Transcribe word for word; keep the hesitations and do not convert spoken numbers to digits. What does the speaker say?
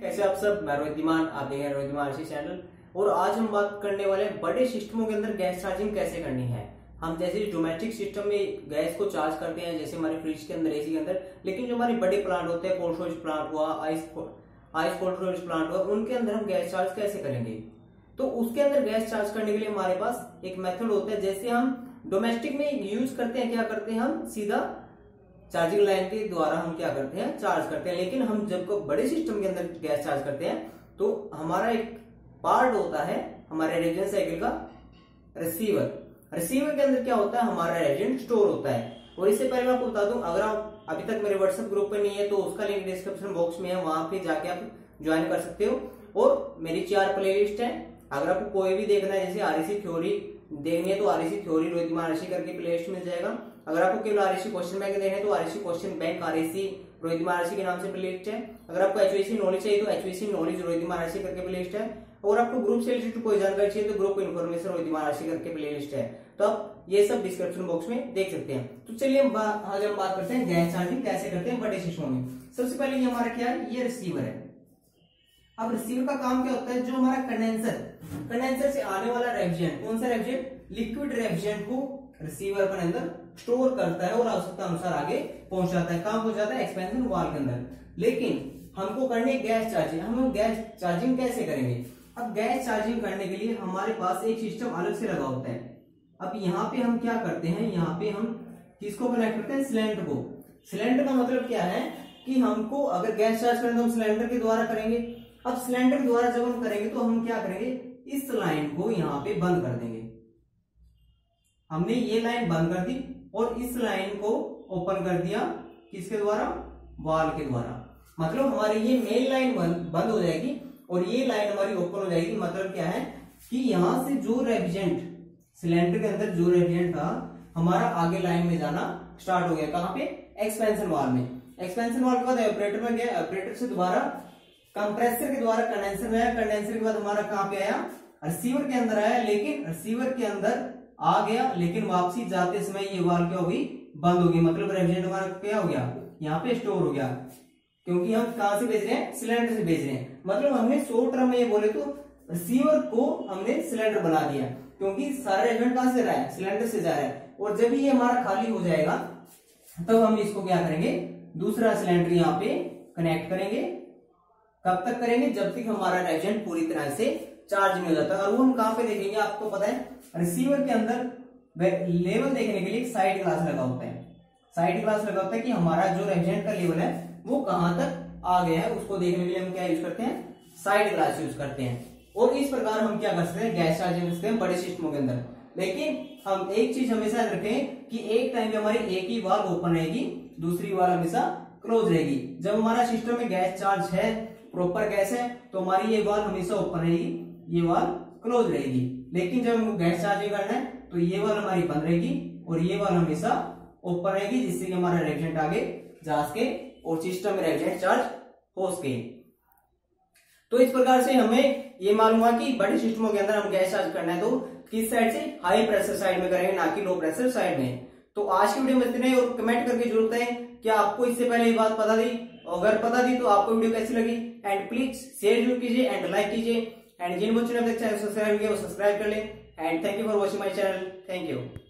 कैसे आप सब, मैं रोहित धीमान, आप देख रहे हैं रोहित धीमान आरसी चैनल। और आज हम बात करने वाले हैं बड़े सिस्टमों के अंदर गैस चार्जिंग कैसे करनी है। हम जैसे डोमेस्टिक सिस्टम में गैस को चार्ज करते हैं, जैसे हमारे फ्रिज के अंदर, एसी के अंदर। लेकिन जो हमारे बड़े प्लांट होते हैं, कोल्ड स्टोरेज प्लांट हुआ, ice ice cold storage plant हुआ, उनके अंदर हम गैस चार्ज कैसे करेंगे। तो उसके अंदर गैस चार्ज करने के लिए हमारे पास एक मेथड होता है। जैसे हम डोमेस्टिक में यूज करते हैं, क्या करते हैं, हम सीधा चार्जिंग लाइन के द्वारा हम क्या करते हैं, चार्ज करते हैं। लेकिन हम जब को बड़े सिस्टम के अंदर गैस चार्ज करते हैं तो हमारा एक पार्ट होता है हमारे रेजेंट साइकिल का, रिसीवर। रिसीवर के अंदर क्या होता है, हमारा रेजेंट स्टोर होता है। और इससे पहले मैं आपको बता दूं, अगर आप अभी तक मेरे व्हाट्सएप ग्रुप पे नहीं है तो उसका लिंक डिस्क्रिप्शन बॉक्स में है, वहां पर जाके आप ज्वाइन कर सकते हो। और मेरी चार प्ले लिस्ट है, अगर आपको कोई भी देखना है, जैसे आरसी थ्योरी देखनी है तो RC theory Rohit Dhiman RC करके प्ले लिस्ट मिल जाएगा। अगर आपको केवल आरसी क्वेश्चन बैंक देखना है तो RC question bank RC Rohit Dhiman RC के नाम से प्ले लिस्ट है। अगर आपको एचवीसी नॉलेज चाहिए तो HVC knowledge Rohit Dhiman RC करके प्ले लिस्ट है। और आपको ग्रुप से रिलेटेड कोई जानकारी चाहिए तो group information Rohit Dhiman RC करके प्ले लिस्ट है। तो आप ये सब डिस्क्रिप्शन बॉक्स में देख सकते हैं। तो चलिए हम आज हम बात करते हैं गैस चार्जिंग कैसे करते हैं बड़े सिस्टमों में। सबसे पहले ये हमारा क्या है, ये रिसीवर है। अब रिसीवर का काम क्या होता है, जो हमारा कंडेंसर कंडेंसर से आने वाला रेफ्रिजरेंट, कौन सा रेफ्रिजरेंट, लिक्विड रेफ्रिजरेंट को रिसीवर अपने अंदर स्टोर करता है और आवश्यकता अनुसार आगे पहुंचाता है, काम पहुंचाता है एक्सपेंशन वाल्व के अंदर। लेकिन हमको करनी गैस चार्जिंग। हम गैस चार्जिंग कैसे करेंगे। अब गैस चार्जिंग करने के लिए हमारे पास एक सिस्टम अलग से लगा होता है। अब यहाँ पे हम क्या करते हैं, यहाँ पे हम किसको कनेक्ट करते हैं, सिलेंडर को। सिलेंडर का मतलब क्या है कि हमको अगर गैस चार्ज करें तो हम सिलेंडर के द्वारा करेंगे। अब सिलेंडर के द्वारा जब हम करेंगे तो हम क्या करेंगे, इस लाइन को यहाँ पे बंद कर देंगे। हमने ये लाइन बंद कर दी और इस लाइन को ओपन कर दिया, किसके द्वारा, वाल्व के द्वारा। मतलब हमारी ये मेन लाइन बंद हो जाएगी और ये लाइन हमारी ओपन हो जाएगी। मतलब क्या है कि यहां से जो रेफ्रिजरेंट सिलेंडर के अंदर जो रेफ्रिजरेंट था हमारा आगे लाइन में जाना स्टार्ट हो गया। कहां पे, एक्सपेंशन वाल्व में। एक्सपेंशन वाल्व के बाद एवोपरेटर में गया, एवोपरेटर से दोबारा कंप्रेसर के द्वारा कंडेंसर में आया, कंडेंसर के बाद हमारा कहां पे आया, रिसीवर के अंदर आया। लेकिन रिसीवर के अंदर आ गया, लेकिन वापसी जाते समय ये वाल्व क्या होगी, बंद होगी। मतलब रेफ्रिजरेंट हमारा क्या हो गया, यहाँ पे स्टोर हो गया, क्योंकि हम कहां से भेज रहे हैं, सिलेंडर से भेज रहे हैं। मतलब हमने शॉर्ट टर्म में ये बोले तो रिसीवर को हमने सिलेंडर बना दिया, क्योंकि सारा रेफ्रिजरेंट कहां से रहा है, सिलेंडर से जा रहा है। और जब ये हमारा खाली हो जाएगा तब तो हम इसको क्या करेंगे, दूसरा सिलेंडर यहाँ पे कनेक्ट करेंगे। कब तक करेंगे, जब तक हमारा रेफ्रिजरेंट पूरी तरह से चार्ज नहीं हो जाता। और वो हम कहां पे देखेंगे, आपको पता है रिसीवर के अंदर लेवल देखने के लिए साइड ग्लास लगा होता है। साइड ग्लास लगा होता है कि हमारा जो रेफ्रिजरेंट का लेवल है वो कहां तक आ गया है, उसको देखने के लिए हम क्या यूज करते हैं, साइड ग्लास यूज करते हैं। और इस प्रकार हम क्या कर सकते हैं, गैस चार्जिंग करते हैं बड़े सिस्टमों के अंदर। लेकिन हम एक चीज हमेशा रखें कि एक टाइम में हमारी एक ही वाल्व ओपन रहेगी, दूसरी वाल्व हमेशा क्लोज रहेगी। जब हमारा सिस्टम में गैस चार्ज है, प्रॉपर गैस है, तो हमारी ये वाल्व हमेशा ओपन रहेगी, ये वाल्व क्लोज रहेगी। लेकिन जब हमको गैस चार्जिंग करना है तो ये वाल्व हमारी बंद रहेगी और ये वाल्व हमेशा ओपन रहेगी, जिससे कि हमारा रेफ्रिजरेंट आगे जा सके और सिस्टम में रेफ्रिजरेंट चार्ज हो सके। तो इस प्रकार से हमें ये मालूम हुआ कि बड़े सिस्टमों के अंदर हम गैस चार्ज करना है तो किस साइड से, हाई प्रेशर साइड में करेंगे, ना कि लो प्रेशर साइड में। तो आज की वीडियो में इतने, और कमेंट करके जरूर बताएं क्या आपको इससे पहले ये बात पता थी, अगर पता थी तो आपको वीडियो कैसी लगी। एंड प्लीज शेयर जरूर कीजिए एंड लाइक कीजिए। एंड जिन बच्चों ने अब तक चैनल सब्सक्राइब किया वो सब्सक्राइब कर लें। And thank you for watching my channel. Thank you.